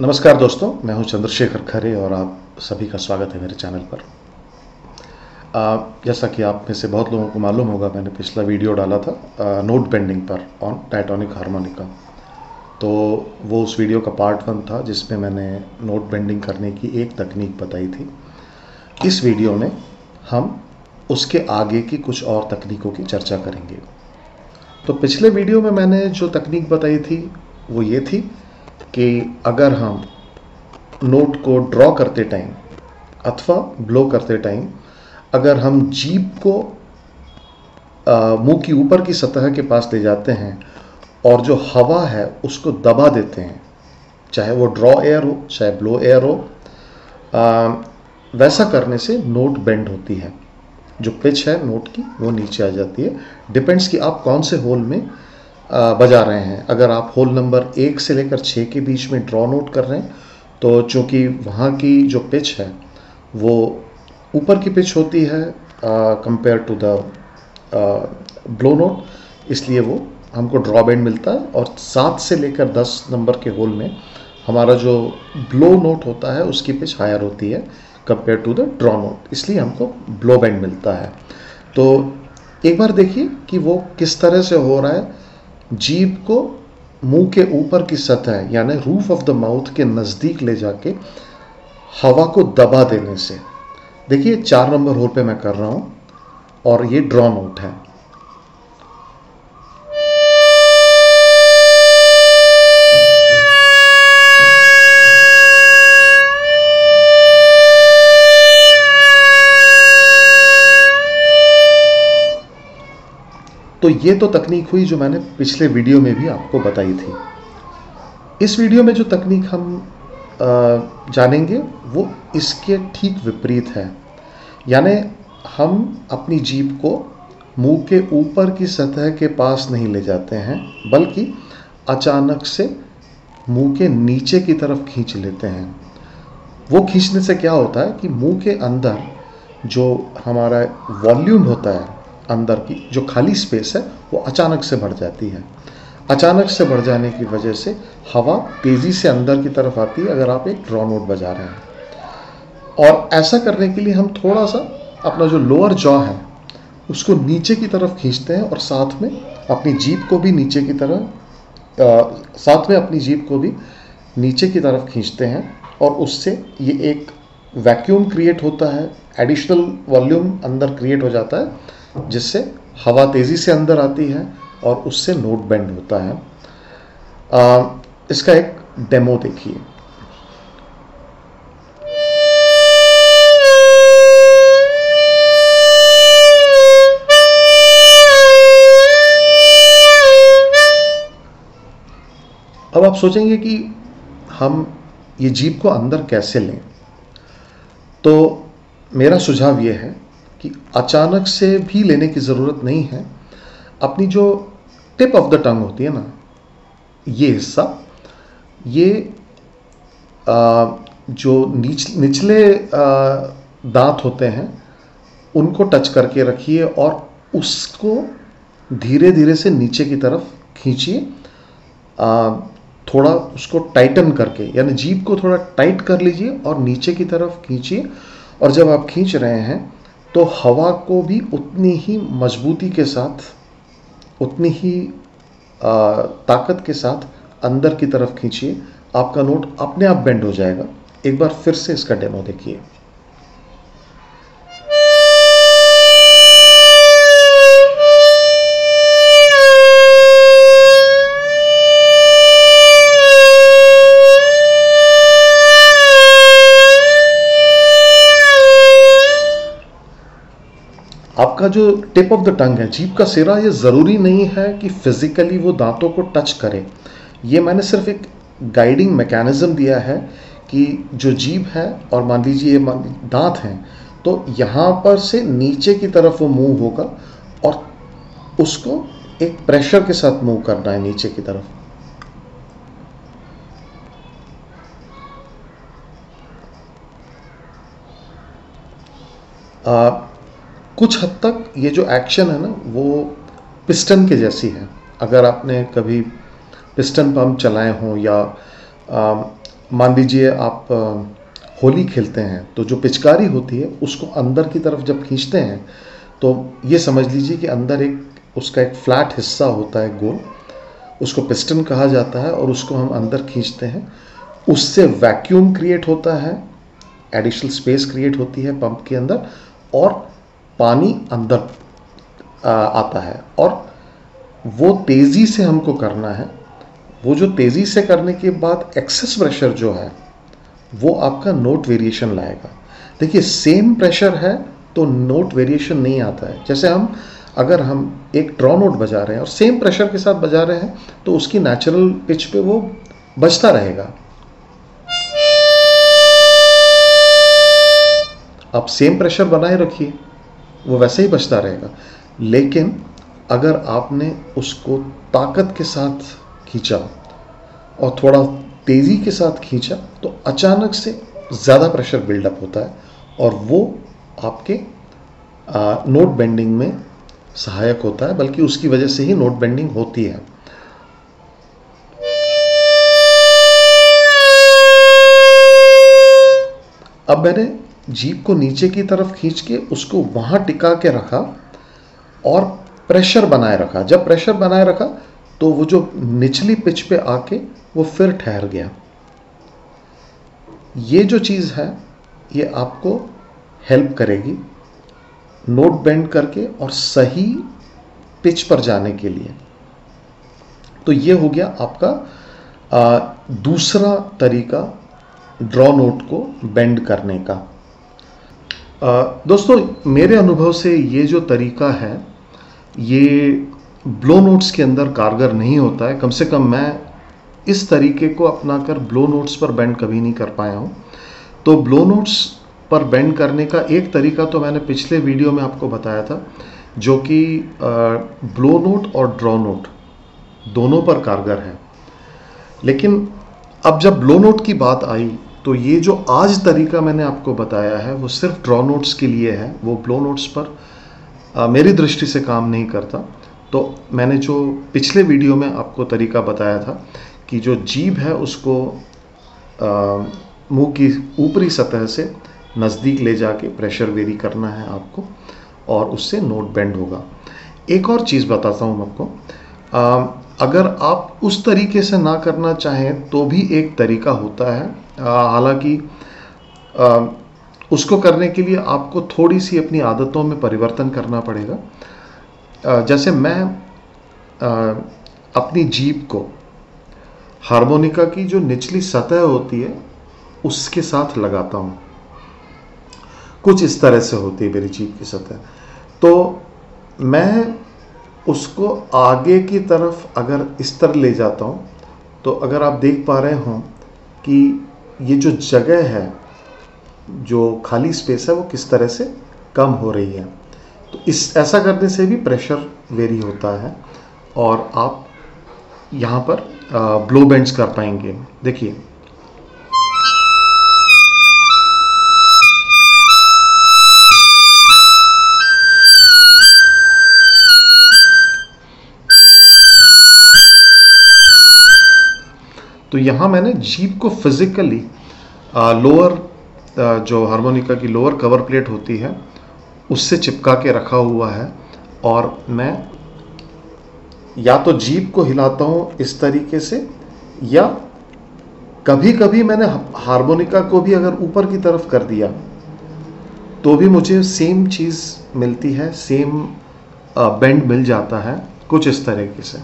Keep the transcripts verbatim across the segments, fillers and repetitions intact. नमस्कार दोस्तों, मैं हूं चंद्रशेखर खरे और आप सभी का स्वागत है मेरे चैनल पर। आ, जैसा कि आप में से बहुत लोगों को मालूम होगा, मैंने पिछला वीडियो डाला था आ, नोट बेंडिंग पर ऑन डायटोनिक हार्मोनिक का। तो वो उस वीडियो का पार्ट वन था जिसमें मैंने नोट बेंडिंग करने की एक तकनीक बताई थी। इस वीडियो में हम उसके आगे की कुछ और तकनीकों की चर्चा करेंगे। तो पिछले वीडियो में मैंने जो तकनीक बताई थी वो ये थी कि अगर हम नोट को ड्रॉ करते टाइम अथवा ब्लो करते टाइम अगर हम जीभ को मुंह की ऊपर की सतह के पास ले जाते हैं और जो हवा है उसको दबा देते हैं, चाहे वो ड्रॉ एयर हो चाहे ब्लो एयर हो, आ, वैसा करने से नोट बेंड होती है। जो पिच है नोट की वो नीचे आ जाती है। डिपेंड्स कि आप कौन से होल में बजा रहे हैं। अगर आप होल नंबर एक से लेकर छः के बीच में ड्रॉ नोट कर रहे हैं तो चूँकि वहाँ की जो पिच है वो ऊपर की पिच होती है compare to the blow note, इसलिए वो हमको ड्रॉ बेंड मिलता है। और सात से लेकर दस नंबर के होल में हमारा जो ब्लो नोट होता है उसकी पिच हायर होती है compare to the draw note, इसलिए हमको ब्लो बेंड मिलता है। तो एक बार देखिए कि वो किस तरह से हो रहा है। जीभ को मुंह के ऊपर की सतह यानी रूफ ऑफ द माउथ के नज़दीक ले जाके हवा को दबा देने से, देखिए चार नंबर होल पे मैं कर रहा हूँ और ये ड्रॉ नोट है। तो ये तो तकनीक हुई जो मैंने पिछले वीडियो में भी आपको बताई थी। इस वीडियो में जो तकनीक हम जानेंगे वो इसके ठीक विपरीत है, यानी हम अपनी जीभ को मुंह के ऊपर की सतह के पास नहीं ले जाते हैं बल्कि अचानक से मुंह के नीचे की तरफ खींच लेते हैं। वो खींचने से क्या होता है कि मुंह के अंदर जो हमारा वॉल्यूम होता है, अंदर की जो खाली स्पेस है वो अचानक से बढ़ जाती है। अचानक से बढ़ जाने की वजह से हवा तेज़ी से अंदर की तरफ आती है अगर आप एक ड्रॉ नोट बजा रहे हैं। और ऐसा करने के लिए हम थोड़ा सा अपना जो लोअर जॉ है उसको नीचे की तरफ खींचते हैं और साथ में अपनी जीभ को भी नीचे की तरफ आ, साथ में अपनी जीभ को भी नीचे की तरफ खींचते हैं और उससे ये एक वैक्यूम क्रिएट होता है, एडिशनल वॉल्यूम अंदर क्रिएट हो जाता है जिससे हवा तेज़ी से अंदर आती है और उससे नोट बेंड होता है। आ, इसका एक डेमो देखिए। अब आप सोचेंगे कि हम ये जीभ को अंदर कैसे लें, तो मेरा सुझाव ये है कि अचानक से भी लेने की ज़रूरत नहीं है। अपनी जो टिप ऑफ द टंग होती है ना, ये हिस्सा, ये आ, जो नीच निचले आ, दांत होते हैं उनको टच करके रखिए और उसको धीरे धीरे से नीचे की तरफ खींचिए, थोड़ा उसको टाइटन करके, यानी जीभ को थोड़ा टाइट कर लीजिए और नीचे की तरफ खींचिए। और जब आप खींच रहे हैं तो हवा को भी उतनी ही मजबूती के साथ, उतनी ही आ, ताकत के साथ अंदर की तरफ खींचिए। आपका नोट अपने आप बेंड हो जाएगा। एक बार फिर से इसका डेमो देखिए। आपका जो टिप ऑफ द टंग है, जीभ का सिरा, ये ज़रूरी नहीं है कि फिज़िकली वो दांतों को टच करे। ये मैंने सिर्फ एक गाइडिंग मैकेनिज़्म दिया है कि जो जीभ है और मान लीजिए ये दांत हैं तो यहाँ पर से नीचे की तरफ वो मूव होगा और उसको एक प्रेशर के साथ मूव करना है नीचे की तरफ। आ, कुछ हद तक ये जो एक्शन है ना वो पिस्टन के जैसी है। अगर आपने कभी पिस्टन पंप चलाए हों या मान लीजिए आप होली खेलते हैं तो जो पिचकारी होती है उसको अंदर की तरफ जब खींचते हैं तो ये समझ लीजिए कि अंदर एक उसका एक फ्लैट हिस्सा होता है गोल, उसको पिस्टन कहा जाता है और उसको हम अंदर खींचते हैं। उससे वैक्यूम क्रिएट होता है, एडिशनल स्पेस क्रिएट होती है पंप के अंदर और पानी अंदर आता है। और वो तेज़ी से हमको करना है, वो जो तेज़ी से करने के बाद एक्सेस प्रेशर जो है वो आपका नोट वेरिएशन लाएगा। देखिए सेम प्रेशर है तो नोट वेरिएशन नहीं आता है। जैसे हम अगर हम एक ड्रॉ नोट बजा रहे हैं और सेम प्रेशर के साथ बजा रहे हैं तो उसकी नेचुरल पिच पे वो बजता रहेगा। आप सेम प्रेशर बनाए रखिए, वो वैसे ही बजता रहेगा। लेकिन अगर आपने उसको ताकत के साथ खींचा और थोड़ा तेज़ी के साथ खींचा तो अचानक से ज़्यादा प्रेशर बिल्डअप होता है और वो आपके आ, नोट बेंडिंग में सहायक होता है, बल्कि उसकी वजह से ही नोट बेंडिंग होती है। अब मैंने जीप को नीचे की तरफ खींच के उसको वहाँ टिका के रखा और प्रेशर बनाए रखा। जब प्रेशर बनाए रखा तो वो जो निचली पिच पे आके वो फिर ठहर गया। ये जो चीज़ है ये आपको हेल्प करेगी नोट बेंड करके और सही पिच पर जाने के लिए। तो ये हो गया आपका आ, दूसरा तरीका ड्रॉ नोट को बेंड करने का। आ, दोस्तों मेरे अनुभव से ये जो तरीका है ये ब्लो नोट्स के अंदर कारगर नहीं होता है। कम से कम मैं इस तरीके को अपनाकर ब्लो नोट्स पर बेंड कभी नहीं कर पाया हूँ। तो ब्लो नोट्स पर बेंड करने का एक तरीका तो मैंने पिछले वीडियो में आपको बताया था, जो कि ब्लो नोट और ड्रॉ नोट दोनों पर कारगर है। लेकिन अब जब ब्लो नोट की बात आई तो ये जो आज तरीका मैंने आपको बताया है वो सिर्फ ड्रॉ नोट्स के लिए है, वो ब्लो नोट्स पर आ, मेरी दृष्टि से काम नहीं करता। तो मैंने जो पिछले वीडियो में आपको तरीका बताया था कि जो जीभ है उसको मुंह की ऊपरी सतह से नज़दीक ले जाके प्रेशर वेरी करना है आपको और उससे नोट बेंड होगा। एक और चीज़ बताता हूँ आपको, आ, अगर आप उस तरीके से ना करना चाहें तो भी एक तरीका होता है। हालांकि उसको करने के लिए आपको थोड़ी सी अपनी आदतों में परिवर्तन करना पड़ेगा। जैसे मैं अपनी जीभ को हार्मोनिका की जो निचली सतह होती है उसके साथ लगाता हूँ, कुछ इस तरह से होती है मेरी जीभ की सतह। तो मैं उसको आगे की तरफ अगर इस तरह ले जाता हूँ तो अगर आप देख पा रहे हों कि ये जो जगह है, जो खाली स्पेस है, वो किस तरह से कम हो रही है। तो इस ऐसा करने से भी प्रेशर वेरी होता है और आप यहाँ पर आ, ब्लो बेंड्स कर पाएंगे। देखिए तो यहाँ मैंने जीभ को फिजिकली आ, लोअर आ, जो हार्मोनिका की लोअर कवर प्लेट होती है उससे चिपका के रखा हुआ है और मैं या तो जीभ को हिलाता हूँ इस तरीके से, या कभी कभी मैंने हार्मोनिका को भी अगर ऊपर की तरफ कर दिया तो भी मुझे सेम चीज़ मिलती है, सेम बेंड मिल जाता है कुछ इस तरीके से।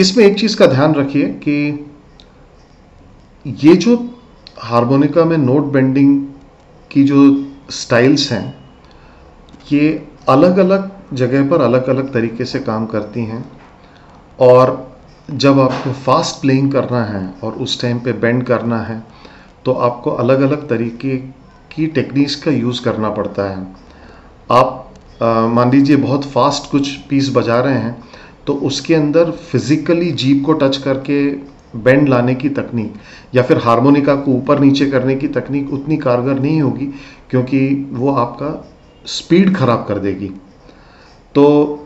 इसमें एक चीज़ का ध्यान रखिए कि ये जो हार्मोनिका में नोट बेंडिंग की जो स्टाइल्स हैं ये अलग अलग जगह पर अलग अलग तरीके से काम करती हैं। और जब आपको फास्ट प्लेइंग करना है और उस टाइम पे बेंड करना है तो आपको अलग अलग तरीके की टेक्निक्स का यूज़ करना पड़ता है। आप मान लीजिए बहुत फास्ट कुछ पीस बजा रहे हैं तो उसके अंदर फिज़िकली जीभ को टच करके बेंड लाने की तकनीक या फिर हारमोनिका को ऊपर नीचे करने की तकनीक उतनी कारगर नहीं होगी, क्योंकि वो आपका स्पीड खराब कर देगी। तो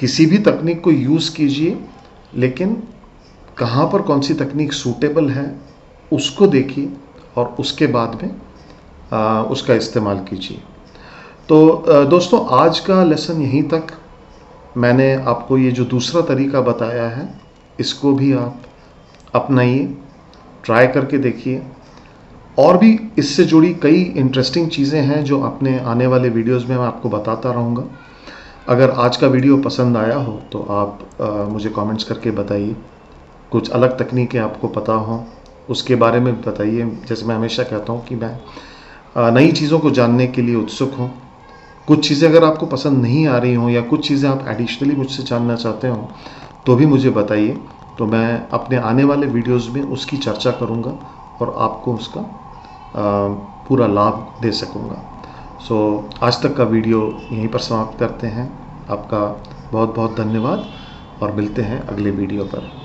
किसी भी तकनीक को यूज़ कीजिए, लेकिन कहाँ पर कौन सी तकनीक सूटेबल है उसको देखिए और उसके बाद में आ, उसका इस्तेमाल कीजिए। तो आ, दोस्तों आज का लेसन यहीं तक। मैंने आपको ये जो दूसरा तरीका बताया है इसको भी आप अपनाइए, ट्राई करके देखिए। और भी इससे जुड़ी कई इंटरेस्टिंग चीज़ें हैं जो अपने आने वाले वीडियोस में मैं आपको बताता रहूँगा। अगर आज का वीडियो पसंद आया हो तो आप आ, मुझे कमेंट्स करके बताइए। कुछ अलग तकनीकें आपको पता हों उसके बारे में बताइए। जैसे मैं हमेशा कहता हूँ कि मैं नई चीज़ों को जानने के लिए उत्सुक हूँ। कुछ चीज़ें अगर आपको पसंद नहीं आ रही हों या कुछ चीज़ें आप एडिशनली मुझसे जानना चाहते हों तो भी मुझे बताइए, तो मैं अपने आने वाले वीडियोस में उसकी चर्चा करूँगा और आपको उसका पूरा लाभ दे सकूँगा। सो आज तक का वीडियो यहीं पर समाप्त करते हैं। आपका बहुत बहुत धन्यवाद और मिलते हैं अगले वीडियो पर।